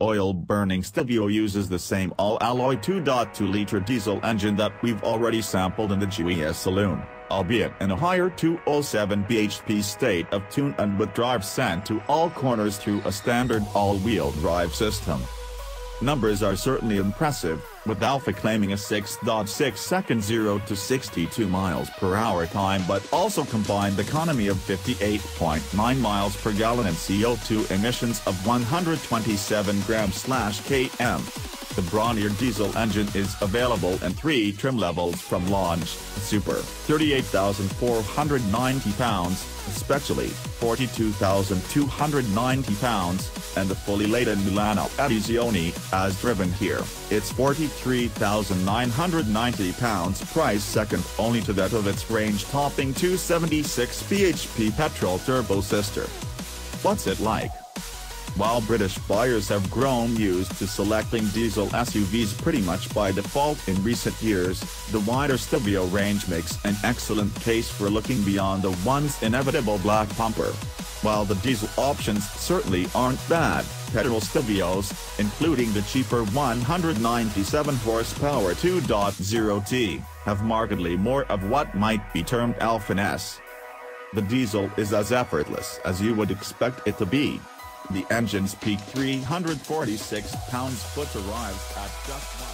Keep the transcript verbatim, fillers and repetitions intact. oil-burning Stelvio uses the same all-alloy two point two liter diesel engine that we've already sampled in the G E S saloon, albeit in a higher two hundred seven b h p state of tune and with drive sent to all corners through a standard all-wheel drive system. Numbers are certainly impressive, with Alfa claiming a six point six second zero to sixty-two miles per hour time but also combined economy of fifty-eight point nine miles per gallon and C O two emissions of one hundred twenty-seven grams per kilogram. The Bronier diesel engine is available in three trim levels from launch: Super, thirty-eight thousand four hundred ninety pounds, Specially, forty-two thousand two hundred ninety pounds, and the fully laden Ulana Adizioni, as driven here, it's forty-three thousand nine hundred ninety pounds, price second only to that of its range-topping two hundred seventy-six b h p petrol turbo sister. What's it like? While British buyers have grown used to selecting diesel S U Vs pretty much by default in recent years, the wider Stelvio range makes an excellent case for looking beyond the once inevitable black pumper. While the diesel options certainly aren't bad, petrol Stelvios, including the cheaper one hundred ninety-seven horsepower two point oh T, have markedly more of what might be termed alphaness. The diesel is as effortless as you would expect it to be. The engine's peak three hundred forty-six pounds-foot arrives at just one.